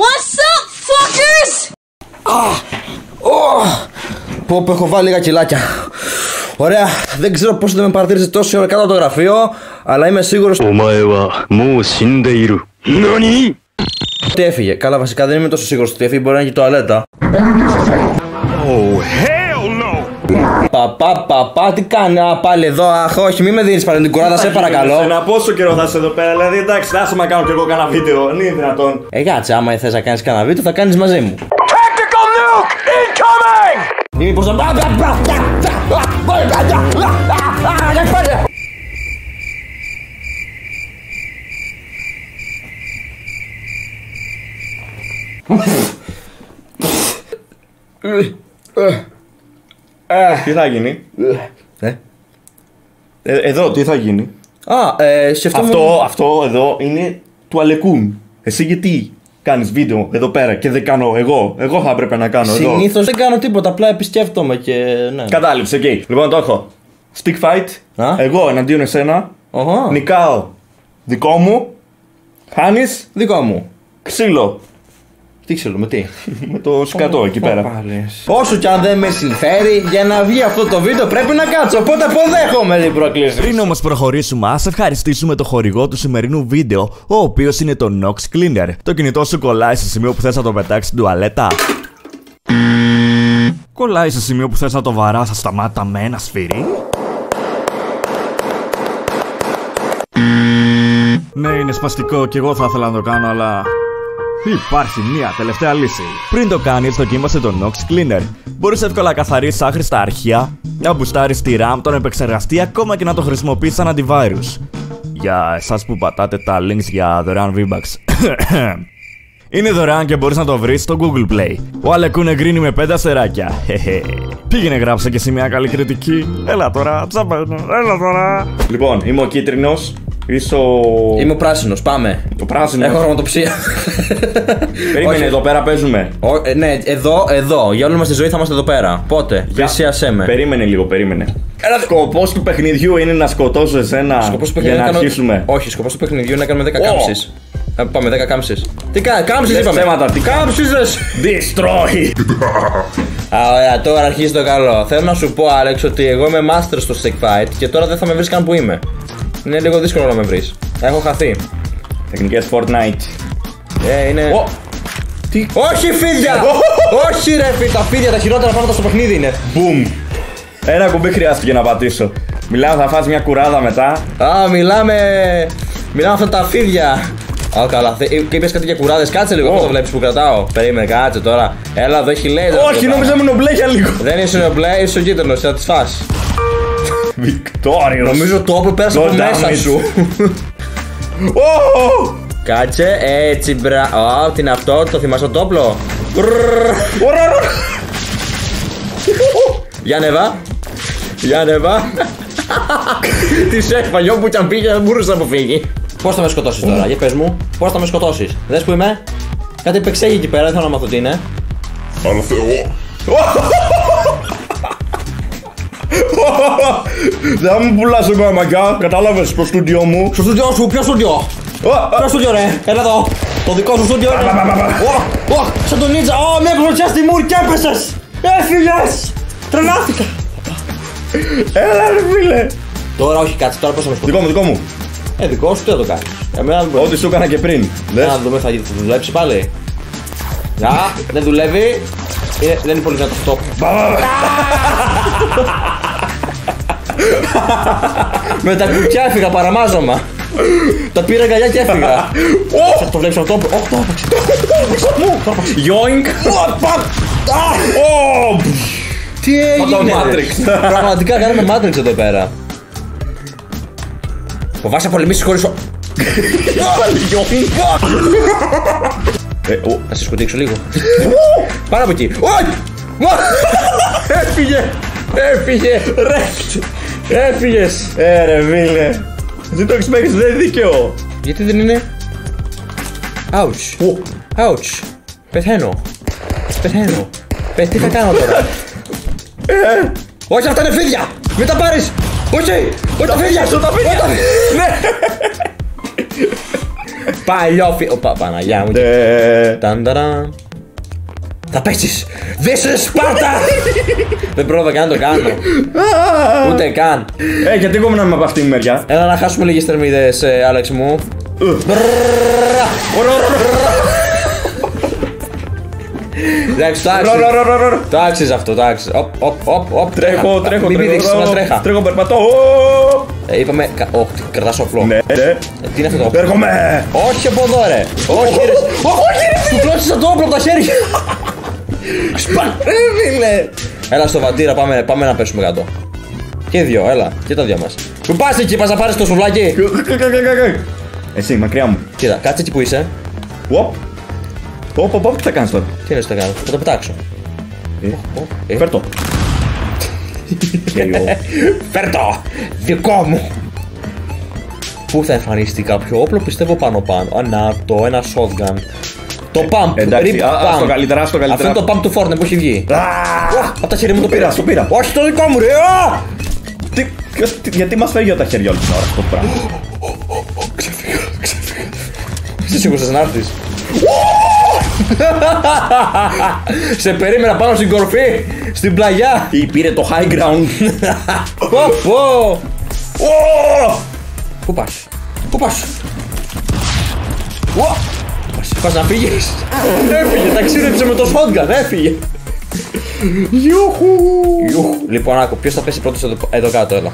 What's up, fuckers! Πω που έχω βάλει λίγα κιλάκια. Ωραία, δεν ξέρω πώς δεν με παρατήρησε τόση ώρα κάτω από το γραφείο, αλλά είμαι σίγουρος ότι έφυγε. Καλά, βασικά δεν είμαι τόσο σίγουρος ότι έφυγε, μπορεί να είναι και η τουαλέτα. Oh, hell no! Παπά, τι κάνω πάλι εδώ, αχ, όχι, μη με δίνεις πάλι την κουράδα, σε παρακαλώ. Σε ένα πόσο καιρό θα είσαι εδώ πέρα, δηλαδή εντάξει, άσε να κάνω κι εγώ κάνα βίντεο, είναι δυνατόν. Κάτσε, άμα θες να κάνεις κάνα βίντεο, θα κάνεις μαζί μου. Tactical nuke incoming! Δίμη πως θα... Τι θα γίνει? Εδώ τι θα γίνει? Αυτό εδώ είναι του Αλεκούν. Εσύ γιατί κάνεις βίντεο εδώ πέρα και δεν κάνω εγώ? Εγώ θα έπρεπε να κάνω εδώ. Συνήθως δεν κάνω τίποτα, απλά επισκέφτομαι και ναι. Κατάληψε, ok. Λοιπόν, το έχω. Stick fight. Εγώ εναντίον εσένα. Νικάω. Δικό μου. Χάνεις. Δικό μου. Ξύλο. Τι ξύλο, με τι? Με το σκατό εκεί πέρα. Όσο κι αν δεν με συμφέρει, για να βγει αυτό το βίντεο πρέπει να κάτσω. Οπότε αποδέχομαι την πρόκληση. Πριν όμως προχωρήσουμε, ας ευχαριστήσουμε το χορηγό του σημερινού βίντεο, ο οποίος είναι το Nox Cleaner. Το κινητό σου κολλάει στο σημείο που θες να το πετάξεις στην τουαλέτα. Κολλάει στο σημείο που θες να το βαράσεις στα σταμάτα με ένα σφυρί. Ναι, είναι σπαστικό και εγώ θα ήθελα να το κάνω, αλλά... υπάρχει μια τελευταία λύση. Πριν το κάνεις, δοκίμασε το Nox Cleaner. Μπορείς εύκολα να καθαρίσεις άχρηστα αρχεία, να μπουστάρεις τη RAM, τον επεξεργαστή, ακόμα και να το χρησιμοποιήσεις σαν αντιβάρους. Για εσάς που πατάτε τα links για δωρεάν V-Bucks. Είναι δωρεάν και μπορείς να το βρεις στο Google Play. Ο Alekkun εγκρίνει με 5 αστεράκια. Πήγαινε, γράψε και εσύ μια καλή κριτική. Έλα τώρα, τσαπάνω, έλα τώρα. Λοιπόν, είμαι ο κίτρινος. Είμαι ο πράσινος, πάμε. Το πράσινο. Έχω χρωματοψία. Περίμενε, όχι. Εδώ πέρα παίζουμε. Ναι, εδώ. Για όλη μας τη ζωή θα είμαστε εδώ πέρα. Πότε, πλησίασέ με. Περίμενε λίγο, περίμενε. Ένα σκοπός του παιχνιδιού είναι να σκοτώσω εσένα. Σκοπός του παιχνιδιού για να αρχίσουμε. Όχι, σκοπός του παιχνιδιού είναι να κάνουμε 10 κάμψεις. Πάμε, 10 κάμψεις. Τι κάμψεις είπαμε? Τι κάμψεις δες? Destroy. Ωραία, τώρα αρχίζει το καλό. Θέλω να σου πω, Άλεξ, ότι εγώ είμαι master στο Stick Fight και τώρα δεν θα με βρεις καν που είμαι. Είναι λίγο δύσκολο να με βρεις. Έχω χαθεί. Τεχνικές Fortnite. Είναι... τι... όχι φίδια! Όχι ρε, τα φίδια, τα χειρότερα πράγματα στο παιχνίδι είναι. Boom. Ένα κουμπί χρειάστηκε να πατήσω. Μιλάμε θα φας μια κουράδα μετά. Μιλάμε αυτά τα φίδια. Καλά, και είπες κάτι για κουράδες, κάτσε λίγο, πώς το βλέπεις που κρατάω. Περίμενε, κάτσε τώρα. Έλα εδώ έχει λέει. Όχι, νόμιζα ήμουν μπλε για λίγο. Δεν είσαι μπλε, είσαι ο γείτονος, θα τις φας. Βικτόριος. Νομίζω το όπλο πέρασε από μέσα σου. Κάτσε, έτσι μπράβο. Τι είναι αυτό, το θυμάσαι το όπλο? Για ανεβά. Τις έφαγε όπου κι αν πήγε, δεν μπορούσε να αποφύγει. Πώς θα με σκοτώσεις τώρα, για πες μου, πώς θα με σκοτώσεις? Δες που είμαι. Κάτι επεξέγει εκεί πέρα, δεν θέλω να μάθω τι είναι. Αλλά θεώ. Δεν μου πουλάς εμένα μαγκιά, κατάλαβες, στο στούντιο μου. Στο στούντιο σου, ποιο στούντιο? Ποιο στούντιο ρε, έλα εδώ. Το δικό σου στούντιο είναι. Σαν τον Ninja, με κλωτσιά στη μούρη και έπεσες. Έφυγες, τρελάθηκα. Έλα ρε φίλε. Τώρα όχι, κάτσε, τώρα πώς θα με σκοτώ. Δικό μου. Δικό σου, τι θα το κάνεις? Ό,τι σου έκανα και πριν. Να δούμε, θα δουλέψει πάλι. Δεν δουλεύει. Δεν είναι πολύ δυνατό αυτό. Με τα κουκιά έφυγα, παραμάζωμα. Τα πήρα αγκαλιά και έφυγα. Θα το βλέπεις αυτό. Το έπαιξα. Yoink. Τι έγινε? Πραγματικά κάναμε Matrix εδώ πέρα. Φοβάσαι πολεμήσεις χωρίς... να σε σκοτήξω λίγο. Πάρα από εκεί. Έφυγε! Ρέχτ! Έφυγες! Ρε βίλε! Δεν το έχεις δεν είναι δίκαιο! Γιατί δεν είναι? Ouch! Πεθαίνω! Τι θα κάνω τώρα? Όχι, αυτά είναι φίδια! Μην τα πάρεις! Όχι! Όχι τα φίδια! Ναι! Παλιόφι. Οπα, Παναγιά μου. Τανταρα. Θα πέσεις. Δεν σε Σπάρτα! Δεν πρόβα καν να το κάνω. Ούτε καν. Γιατί κόμμα να είμαι από αυτή τη μεριά. Έλα να χάσουμε λίγες θερμίδες, Άλεξ μου. Εντάξει, το άξιζε αυτό, το άξιζε. Τρέχω, τρέχω. Μην πήδηξες, να τρέχα. Τρέχω, περπατώ. Είπαμε, κρατάς όπλο. Ναι, ναι. Τι είναι αυτό το όπλο. Έρχομαι. Όχι από εδώ ρε. Όχι ρε. Του κλώστησα το όπλο από τα χέρια. Σπαρέβιλε. Έλα στο βατήρα, πάμε να πέσουμε κάτω. Και δύο, έλα, και τα δύο μας. Μου πας εκεί, πας να πάρεις το σουβλάκι. Εσύ, μακριά μου. Κοίτα, κάτσε εκεί που είσαι. Τι θα κάνεις τώρα. Τι θα κάνω, θα το πετάξω. Φέρτο. Φέρτο, δικό μου. Πού θα εμφανιστεί κάποιο όπλο, πιστεύω πάνω. Ανά το, ένα shotgun. Το pump, rip pump. Αυτό είναι το pump του Fortnite που έχει βγει. Από τα χέρια μου το πήρα. Όχι το δικό μου ρε. Γιατί μας φεύγει από τα χέρια όλη την ώρα αυτό το πράγμα. Ξεφύγω. Είσαι σίγουρος να έρθεις. Σε περίμενα πάνω στην κορφή, στην πλαγιά. Ή πήρε το high ground. Πού πας, πού πας. Πας να φύγεις. Έφυγε, ταξίδεψε με το shotgun, έφυγε. Γιούχου. Λοιπόν, άκου, ποιος θα πέσει πρώτος εδώ κάτω, έλα.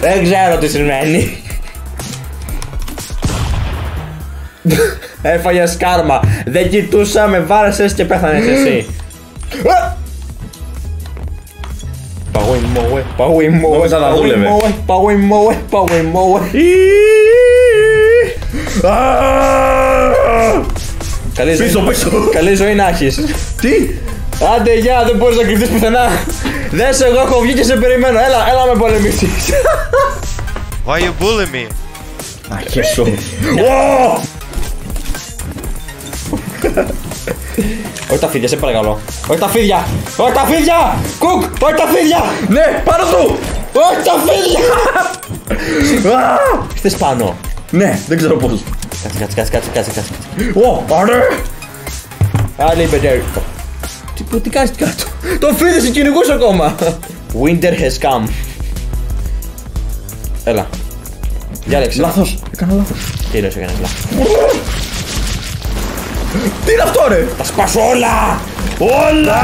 Δεν ξέρω τι σημαίνει. Έφαγες κάρμα. Δεν κοιτούσα, με βάρεσες και πέθανες εσύ. Παγουιμόε. Θα τα δούλευε. Παγουιμόε. Καλή ζωή να έχεις. Τι. Άντε γεια, δεν μπορείς να κρυφτείς πουθενά. Δες, εγώ έχω βγει και σε περιμένω. Έλα με πολεμήσεις. Why you bully me? Αχέσω. Όχι τα φίδια, σε παρακαλώ. Όχι τα φίδια! Όχι τα φίδια! Κουκ! Όχι τα φίδια! Ναι, πάνω του! Όχι τα φίδια! Χθες πάνω. Ναι, δεν ξέρω πώς. Κάτσε. Ωραία! Άλλη μπεντέρι. Τι κάνεις κάτω. Το φίδι σε κυνηγούσε ακόμα. Winter has come. Έλα. Διάλεξε. Λάθος. Έκανα λάθος. Τι λες, έκανες λάθος. Τι είναι αυτό ρε! Θα σπάσω όλα! Όλα!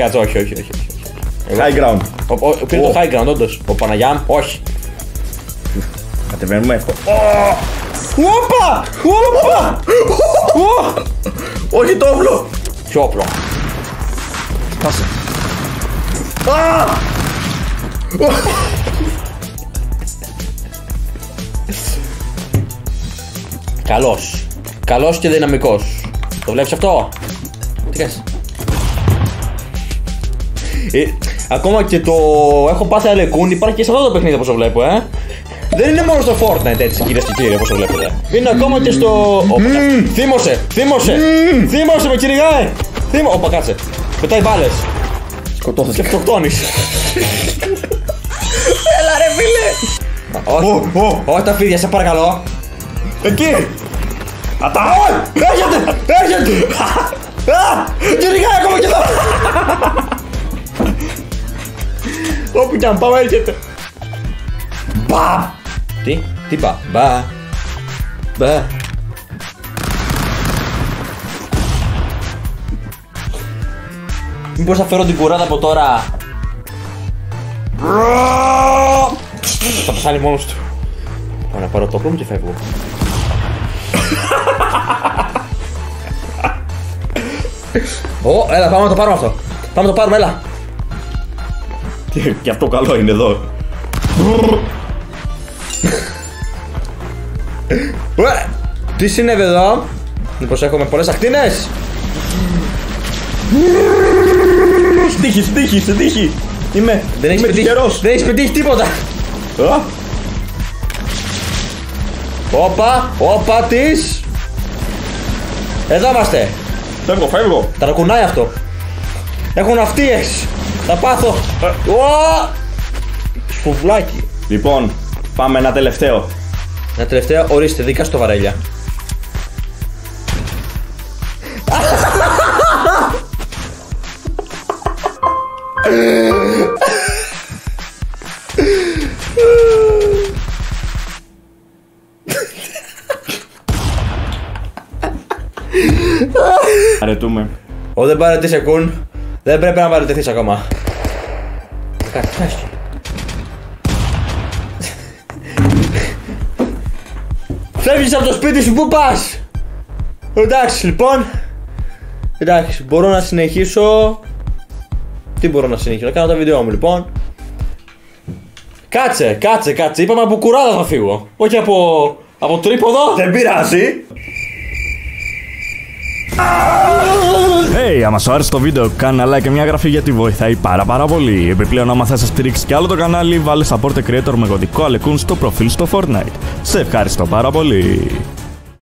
Κάτσε, όχι. High ground. Πήρε το high ground όντως. Ο Παναγιάμ, όχι. Κατεβαίνουμε εύκολα. Όπα! Όχι το όπλο! Ποιο όπλο? Σπάσε. Καλός και δυναμικός. Το βλέπεις αυτό? Τι κάνεις? Ακόμα και το έχω πάθει Αλεκούν υπάρχει και σε αυτό το παιχνίδι όπως το βλέπω, Δεν είναι μόνο στο Fortnite έτσι κυρίες και κύριοι όπως το βλέπετε. Είναι ακόμα και στο... Θύμωσε με κυνηγάει! Όπα κάτσε. Πετάει μπάλες. Σκοτώθηκε. Και αυτοκτόνησε. Έλα ρε φίλε! Όχι τα φίδια, σε παρακαλώ. Εκεί! Αταόλ! Έρχεται! Κυνηγάει ακόμα και εδώ! Όπου κι αν πάω έρχεται! Μπα! Τι πα? Μπα! Μήπως θα φέρω την κουράδα από τώρα? Θα πεθάνει μόνος του. Πάω να πάρω το όπλο μου και φεύγω. Έλα, πάμε να το πάρουμε αυτό. Πάμε να το πάρουμε, έλα. Και αυτό καλό είναι εδώ. Τι συνέβη εδώ? Δεν προσέχω με πολλές ακτίνες. Στύχη. Είμαι τυχερός. Δεν έχεις πετύχει τίποτα. Όπα της. Εδώ είμαστε. Φεύγω. Ταρακουνάει αυτό. Έχω ναυτίες. Θα πάθω. Σφουβλάκι. Λοιπόν, πάμε ένα τελευταίο. Ένα τελευταίο, ορίστε, δικά στο βαρέλια. Παρετούμε. Ω, δεν παρετήσε κουν. Δεν πρέπει να παρετηθείς ακόμα. Κατάσχει. Φεύγεις από το σπίτι σου, πού πας? Εντάξει, λοιπόν. Εντάξει, μπορώ να συνεχίσω. Τι μπορώ να συνεχίσω, να κάνω τα βίντεο μου, λοιπόν. Κάτσε, κάτσε, κάτσε. Είπαμε από κουράδα θα φύγω. Όχι από τρίποδο. Δεν πειράζει. Hey, άμα σου άρεσε το βίντεο, κάνε ένα like και μια γραφή γιατί βοηθάει πάρα πολύ. Επιπλέον, άμα θες να στηρίξεις και άλλο το κανάλι, βάλε support creator με κωδικό Alekkun στο προφίλ στο Fortnite. Σε ευχαριστώ πάρα πολύ.